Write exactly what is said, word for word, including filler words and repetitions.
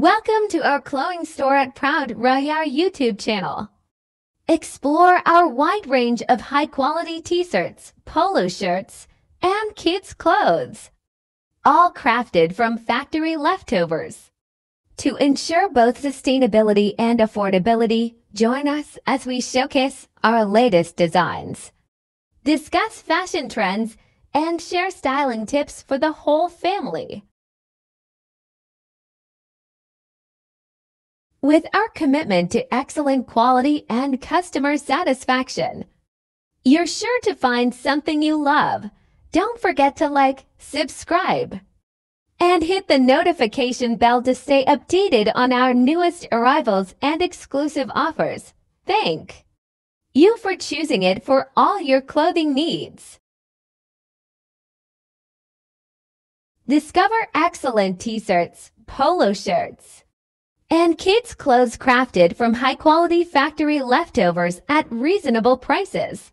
Welcome to our clothing store at Proud Rajar YouTube channel. Explore our wide range of high-quality t-shirts, polo shirts, and kids' clothes, all crafted from factory leftovers. To ensure both sustainability and affordability, join us as we showcase our latest designs, discuss fashion trends, and share styling tips for the whole family. With our commitment to excellent quality and customer satisfaction, you're sure to find something you love. Don't forget to like, subscribe, and hit the notification bell to stay updated on our newest arrivals and exclusive offers. Thank you for choosing it for all your clothing needs. Discover excellent t-shirts, polo shirts, and kids' clothes crafted from high-quality factory leftovers at reasonable prices.